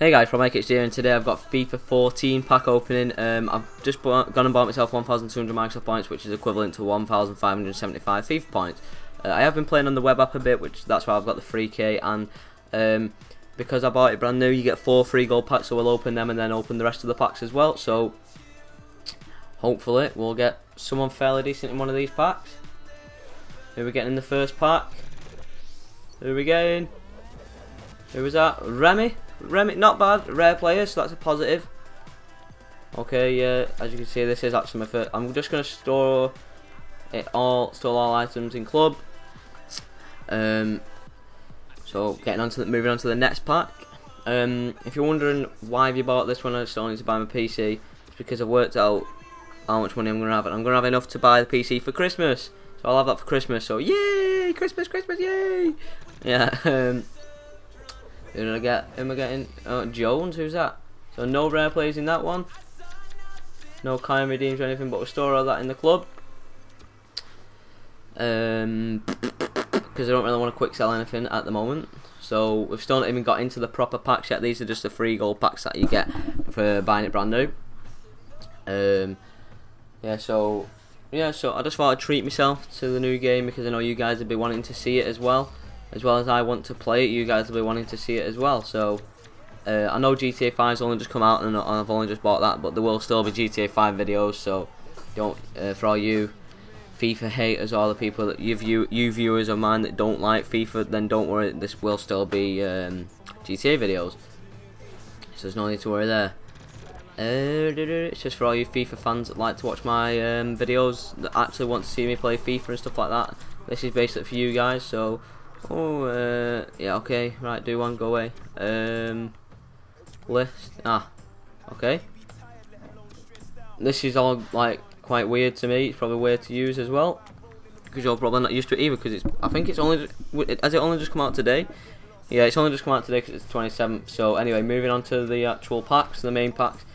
Hey guys, from AKHG, and today I've got FIFA 14 pack opening. I've just gone and bought myself 1,200 Microsoft points, which is equivalent to 1,575 FIFA points. I have been playing on the web app a bit, that's why I've got the 3K, and because I bought it brand new, you get 4 free gold packs, so we'll open them and then open the rest of the packs as well. So hopefully we'll get someone fairly decent in one of these packs. Who are we getting in the first pack? Who are we getting? Who was that? Remy? Remy, not bad, rare player, so that's a positive. Okay, as you can see, this is actually my first. I'm just going to store all items in club. So moving on to the next pack. If you're wondering why have you bought this one, I still need to buy my PC. It's because I've worked out how much money I'm going to have, and I'm going to have enough to buy the PC for Christmas. So I'll have that for Christmas. So yay, Christmas, yay! Yeah. Who did I get? Who am I getting? Oh, Jones, who's that? So no rare players in that one. No kind redeems or anything, but we'll store all that in the club. Because I don't really want to quick sell anything at the moment. So we've still not even got into the proper packs yet. These are just the free gold packs that you get for buying it brand new. So I just thought I'd treat myself to the new game, because I know you guys would be wanting to see it as well. As well as I want to play it, you guys will be wanting to see it as well. So, I know GTA 5's only just come out and I've only just bought that, but there will still be GTA 5 videos, so don't, for all you FIFA haters, all the people that you viewers of mine that don't like FIFA, then don't worry, this will still be GTA videos. So there's no need to worry there. It's just for all you FIFA fans that like to watch my videos, that actually want to see me play FIFA and stuff like that. This is basically for you guys, so... yeah, okay, right, do one, go away. List, okay. This is all, like, quite weird to me. It's probably weird to use as well, because you're probably not used to it either, because I think it's only, has it only just come out today? Yeah, it's only just come out today because it's the 27th, so anyway, moving on to the actual packs, the main packs.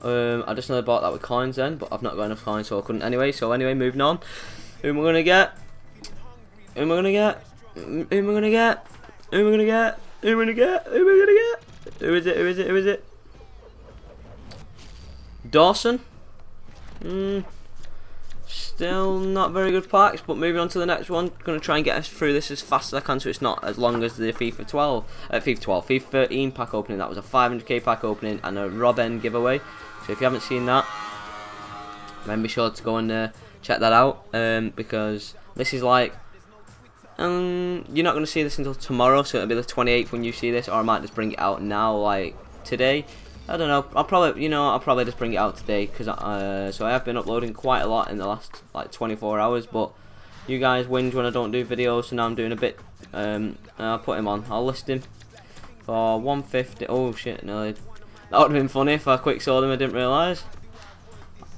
I just know I bought that with coins then, but I've not got enough coins, so I couldn't anyway. So anyway, moving on. Who am I going to get? Who am I going to get? Who am I gonna get? Who am I gonna get? Who am I gonna get? Who am I gonna get? Who is it? Who is it? Who is it? Dawson? Still not very good packs, but moving on to the next one. Gonna try and get us through this as fast as I can, so it's not as long as the FIFA 13 pack opening. That was a 500k pack opening and a Rob N giveaway. So if you haven't seen that, then be sure to go and check that out, because this is like... you're not going to see this until tomorrow, so it'll be the 28th when you see this, or I might just bring it out now, like today. I don't know. I'll probably just bring it out today, because so I have been uploading quite a lot in the last like 24 hours, but you guys whinge when I don't do videos, so now I'm doing a bit. I'll put him on. I'll list him for 150. Oh shit, no, that would have been funny if I quick sold him. I didn't realise.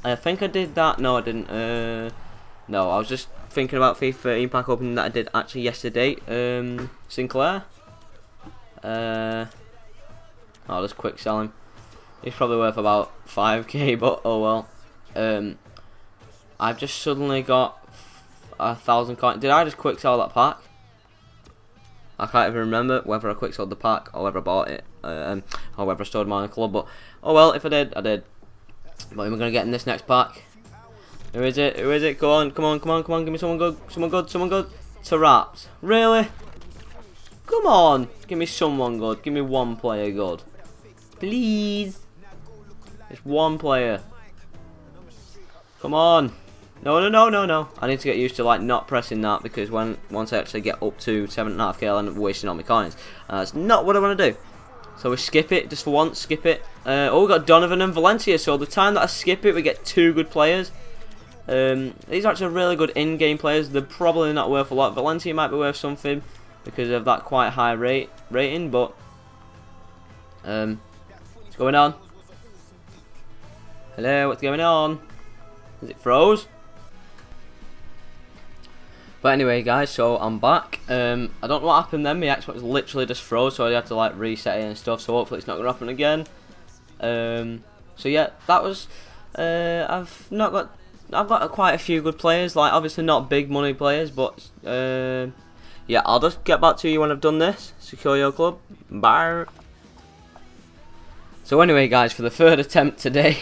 I think I did that. No, I didn't. No, I was just thinking about FIFA 13 pack opening that I did actually yesterday. Sinclair. I'll just quick sell him. He's probably worth about 5k, but oh well. I've just suddenly got 1,000 coins. Did I just quick sell that pack? I can't even remember whether I quick sold the pack or whether I bought it, or whether I stored mine in the club. But oh well, if I did, I did. What am I gonna get in this next pack? Who is it? Who is it? Go on, come on, come on, come on, give me someone good, someone good, someone good. Tarapt. Really? Come on, give me someone good, give me one player good. Please. It's one player. Come on. No. I need to get used to like not pressing that, because once I actually get up to 7.5k, I'll end up wasting all my coins. And that's not what I want to do. So we skip it, just for once, skip it. We got Donovan and Valencia, so the time that I skip it, we get 2 good players. These are actually really good in-game players. They're probably not worth a lot. Valencia might be worth something because of that quite high rating, but what's going on? Hello, what's going on? Is it froze? But anyway, guys, so I'm back. I don't know what happened then. My Xbox literally just froze, so I had to like reset it and stuff. So hopefully it's not gonna happen again. So yeah, that was. I've got quite a few good players, like obviously not big money players, but yeah, I'll just get back to you when I've done this. Secure your club. Bye. So anyway guys, for the third attempt today,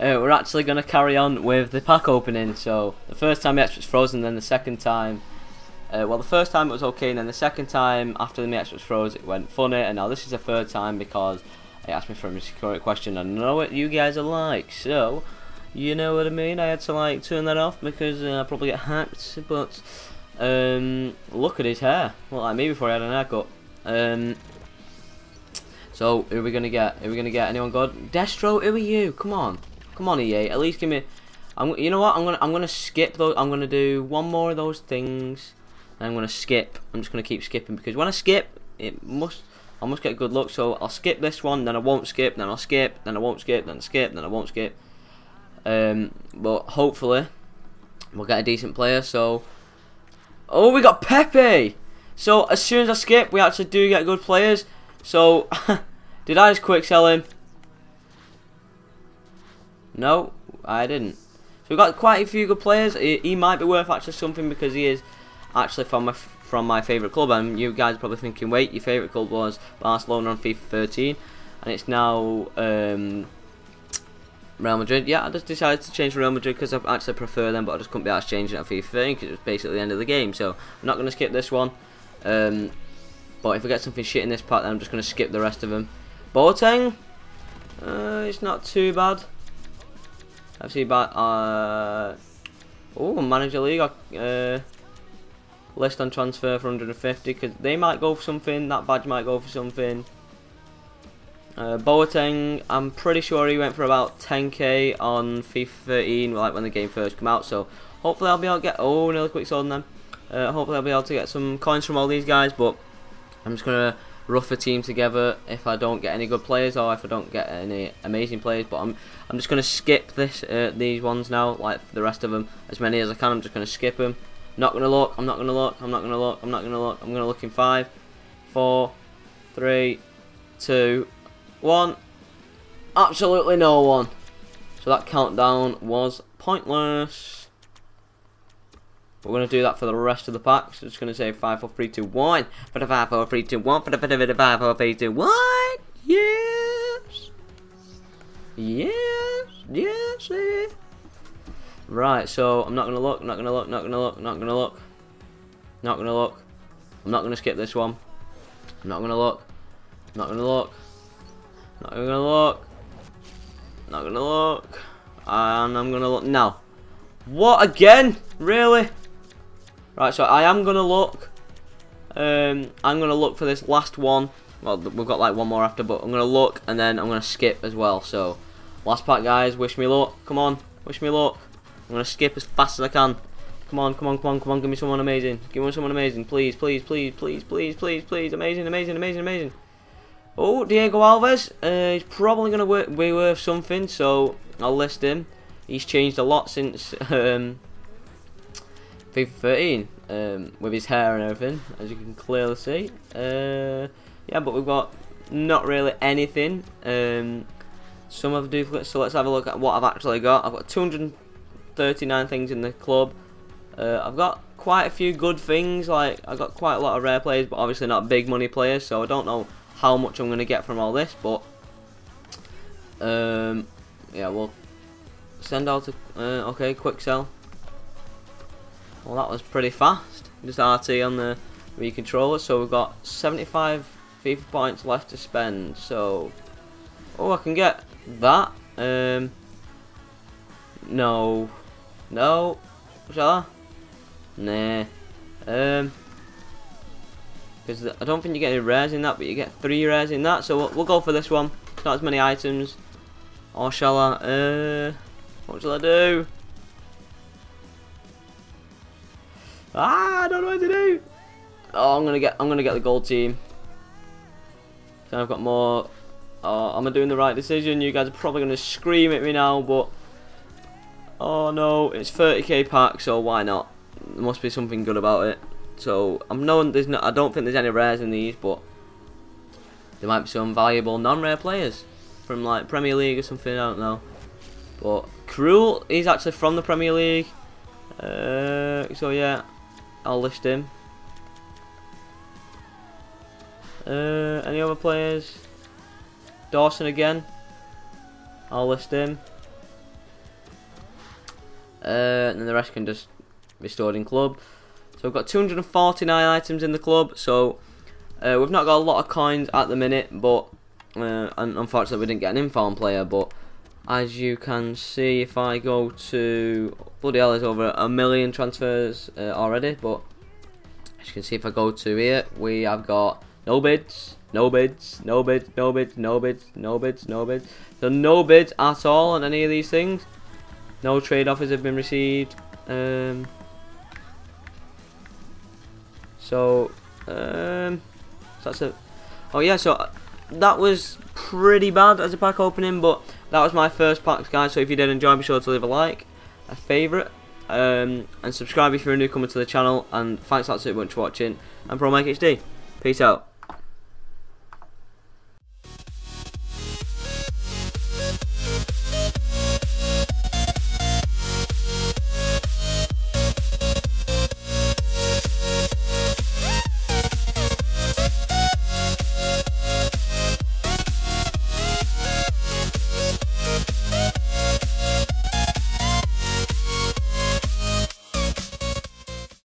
we're actually going to carry on with the pack opening. So the first time the extra was frozen, then the second time, well the first time it was okay, and then the second time after the extra was froze it went funny, and now this is the third time because it asked me for a security question. I know what you guys are like, so you know what I mean, I had to like turn that off because I probably get hacked. But look at his hair, well like me before I had an haircut. So who are we gonna get? Who are we gonna get? Anyone good? Destro, who are you? Come on, come on, EA. At least give me. You know what? I'm gonna skip those. I'm gonna do one more of those things. And I'm gonna skip. I'm just gonna keep skipping because when I skip, it must. I must get good luck. So I'll skip this one, then I won't skip, then I'll skip, then I won't skip, then I skip, then I won't skip. But hopefully we'll get a decent player. So, oh, we got Pepe. So as soon as I skip, we actually do get good players. So, did I just quick sell him? No, I didn't. So we've got quite a few good players. He might be worth actually something because he is actually from my favourite club. And you guys are probably thinking, wait, your favourite club was Barcelona on FIFA 13. And it's now Real Madrid. Yeah, I just decided to change to Real Madrid because I actually prefer them. But I just couldn't be asked changing it on FIFA 13 because it was basically the end of the game. So, I'm not going to skip this one. But if we get something shit in this pack, then I'm just going to skip the rest of them. Boateng, it's not too bad. I've seen bad. Oh, manager league list on transfer for 150 because they might go for something. That badge might go for something. Boateng, I'm pretty sure he went for about 10k on FIFA 13, like when the game first came out. So hopefully I'll be able to get. Oh, nearly quick sold on them. Hopefully I'll be able to get some coins from all these guys, but. I'm just going to rough a team together if I don't get any good players or if I don't get any amazing players. But I'm just going to skip this these ones now, like the rest of them, as many as I can. I'm just going to skip them. Not going to look, I'm not going to look, I'm not going to look, I'm not going to look. I'm going to look in 5, 4, 3, 2, 1. Absolutely no one. So that countdown was pointless. We're going to do that for the rest of the packs. So I'm just going to say 5, 4, 3, 2, 1. For the 5, 4, 3, 2, 1. For the 5, 4, 3, 2, 1. Yes. Yes. Yes. Yeah. Right, so I'm not going to look, not going to look, not going to look, not going to look. Not going to look. I'm not going to skip this one. I'm not going to look. Not going to look. Not going to look. Not going to look. And I'm going to look now. What again? Really? Right, so I am going to look. I'm going to look for this last one. Well, we've got like one more after, but I'm going to look and then I'm going to skip as well. So, last pack, guys. Wish me luck. Come on. Wish me luck. I'm going to skip as fast as I can. Come on, come on, come on, come on. Give me someone amazing. Give me someone amazing. Please, please, please, please, please, please, please. Amazing, amazing, amazing, amazing. Oh, Diego Alves. He's probably going to be worth something, so I'll list him. He's changed a lot since FIFA 13 with his hair and everything, as you can clearly see. Yeah, but we've got not really anything. Some of the duplicates, so let's have a look at what I've actually got. I've got 239 things in the club. I've got quite a few good things, like I've got quite a lot of rare players, but obviously not big money players, so I don't know how much I'm going to get from all this, but yeah, we'll send out to okay, quick sell. Well, that was pretty fast. Just RT on the Wii controller. So we've got 75 FIFA points left to spend. So, oh, I can get that. No, no, shall I? Nah. Because I don't think you get any rares in that, but you get 3 rares in that. So we'll go for this one. It's not as many items. Or shall I? What shall I do? Ah, I don't know what to do. Oh, I'm gonna get the gold team. So I've got more. Oh, am I doing the right decision? You guys are probably gonna scream at me now, but oh no, it's 30k pack, so why not? There must be something good about it. So I'm knowing there's no. I don't think there's any rares in these, but there might be some valuable non-rare players from like Premier League or something. I don't know. But Cruel, he's actually from the Premier League. So yeah, I'll list him. Any other players? Dawson again. I'll list him. And then the rest can just be stored in club. So we've got 249 items in the club, so we've not got a lot of coins at the minute, but and unfortunately we didn't get an inform player, but as you can see, if I go to, bloody hell, there's over 1 million transfers already, but as you can see, if I go to here, we have got no bids, no bids, no bids, no bids, no bids, no bids, no bids. So no bids at all on any of these things. No trade offers have been received. So that's it. Oh yeah, so that was pretty bad as a pack opening, but that was my first packs, guys. So if you did enjoy, be sure to leave a like, a favourite, and subscribe if you're a newcomer to the channel. And thanks, that's it, much for watching. I'm ProMikeHD. Peace out.